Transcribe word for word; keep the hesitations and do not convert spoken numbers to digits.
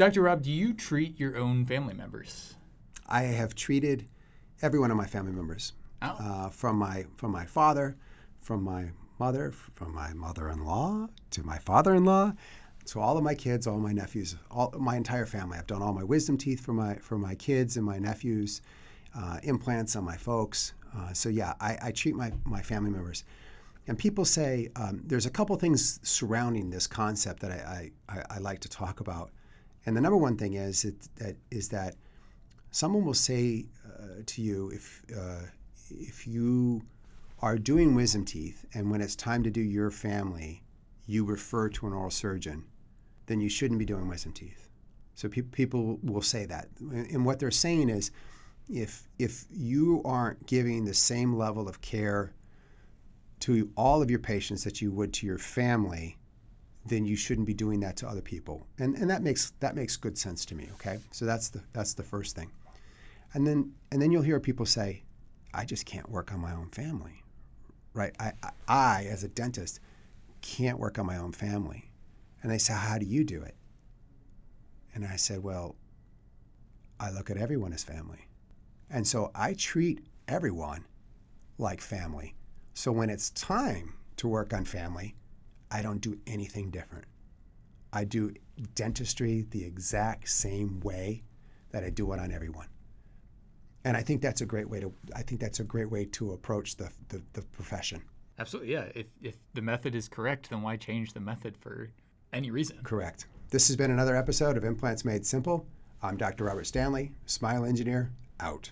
Doctor Rob, do you treat your own family members? I have treated every one of my family members, oh. uh, from my from my father, from my mother, from my mother-in-law to my father-in-law, to all of my kids, all my nephews, all my entire family. I've done all my wisdom teeth for my for my kids and my nephews, uh, implants on my folks. Uh, so yeah, I, I treat my my family members. And people say um, there's a couple things surrounding this concept that I, I, I like to talk about. And the number one thing is it, that is that someone will say uh, to you, if uh, if you are doing wisdom teeth and when it's time to do your family, you refer to an oral surgeon, then you shouldn't be doing wisdom teeth. So pe people will say that. And what they're saying is, if if you aren't giving the same level of care to all of your patients that you would to your family, then you shouldn't be doing that to other people. And and that makes that makes good sense to me, okay? So that's the that's the first thing. And then and then you'll hear people say, I just can't work on my own family. Right? I I, I as a dentist can't work on my own family. And they say, how do you do it? And I said, well, I look at everyone as family. And so I treat everyone like family. So when it's time to work on family, I don't do anything different. I do dentistry the exact same way that I do it on everyone. And I think that's a great way to I think that's a great way to approach the the, the profession. Absolutely, yeah. If if the method is correct, then why change the method for any reason? Correct. This has been another episode of Implants Made Simple. I'm Doctor Robert Stanley, Smile Engineer, out.